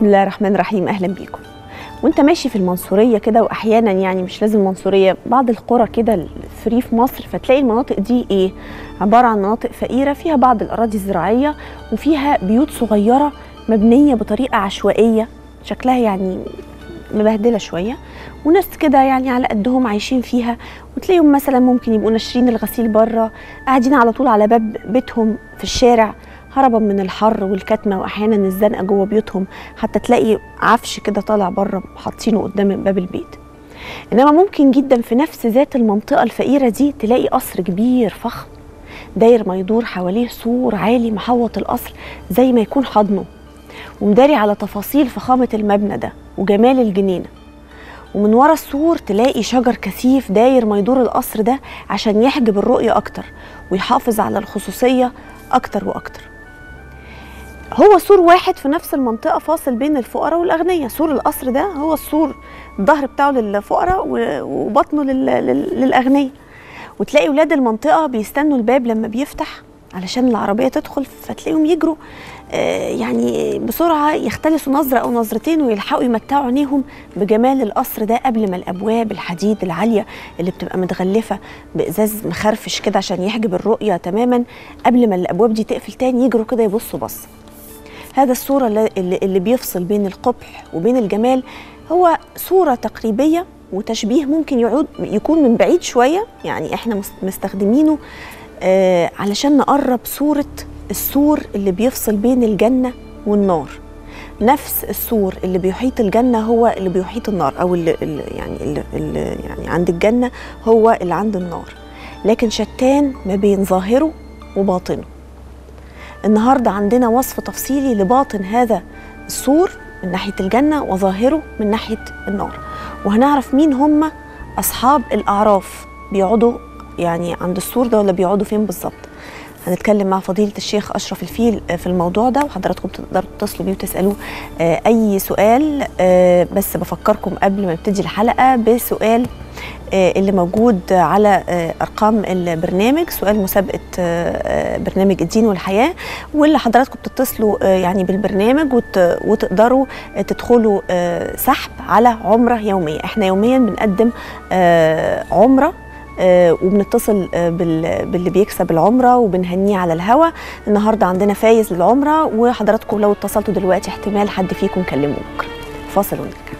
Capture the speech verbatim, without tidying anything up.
بسم الله الرحمن الرحيم. اهلا بيكم. وانت ماشي في المنصوريه كده، واحيانا يعني مش لازم المنصوريه، بعض القرى كده الفري في مصر، فتلاقي المناطق دي ايه عباره عن مناطق فقيره فيها بعض الاراضي الزراعيه وفيها بيوت صغيره مبنيه بطريقه عشوائيه شكلها يعني مبهدله شويه، وناس كده يعني على قدهم عايشين فيها، وتلاقيهم مثلا ممكن يبقوا ناشرين الغسيل بره، قاعدين على طول على باب بيتهم في الشارع هربا من الحر والكتمه، واحيانا الزنقه جوه بيوتهم، حتى تلاقي عفش كده طالع بره حاطينه قدام باب البيت. انما ممكن جدا في نفس ذات المنطقه الفقيره دي تلاقي قصر كبير فخم داير ما يدور، حواليه سور عالي محوط القصر زي ما يكون حضنه، ومداري على تفاصيل فخامه المبنى ده وجمال الجنينه، ومن ورا السور تلاقي شجر كثيف داير ما يدور القصر ده عشان يحجب الرؤيه اكتر ويحافظ على الخصوصيه اكتر واكتر. هو سور واحد في نفس المنطقة فاصل بين الفقراء والأغنياء، سور القصر ده هو السور، الظهر بتاعه للفقراء وبطنه للأغنياء، وتلاقي ولاد المنطقة بيستنوا الباب لما بيفتح علشان العربية تدخل، فتلاقيهم يجروا يعني بسرعة يختلسوا نظرة أو نظرتين ويلحقوا يمتعوا عينيهم بجمال القصر ده قبل ما الأبواب الحديد العالية اللي بتبقى متغلفة بإزاز مخرفش كده عشان يحجب الرؤية تماما، قبل ما الأبواب دي تقفل تاني يجروا كده يبصوا بص. هذا الصورة اللي, اللي بيفصل بين القبح وبين الجمال هو صورة تقريبية وتشبيه ممكن يعود يكون من بعيد شوية، يعني احنا مستخدمينه آه علشان نقرب صورة السور اللي بيفصل بين الجنة والنار. نفس السور اللي بيحيط الجنة هو اللي بيحيط النار، أو اللي يعني اللي يعني عند الجنة هو اللي عند النار، لكن شتان ما بين ظاهره وباطنه. النهارده عندنا وصف تفصيلي لباطن هذا السور من ناحيه الجنه وظاهره من ناحيه النار، وهنعرف مين هم اصحاب الاعراف بيقعدوا يعني عند السور ده ولا بيقعدوا فين بالظبط. هنتكلم مع فضيله الشيخ اشرف الفيل في الموضوع ده، وحضراتكم تقدروا تتصلوا بيه وتسالوه اي سؤال، بس بفكركم قبل ما نبتدي الحلقه بسؤال اللي موجود على ارقام البرنامج، سؤال مسابقه برنامج الدين والحياه، واللي حضراتكم بتتصلوا يعني بالبرنامج وتقدروا تدخلوا سحب على عمره يوميه. احنا يوميا بنقدم عمره وبنتصل باللي بيكسب العمره وبنهنيه على الهوا. النهارده عندنا فايز للعمره، وحضراتكم لو اتصلتوا دلوقتي احتمال حد فيكم كلمه بكره. فاصل ونرجع.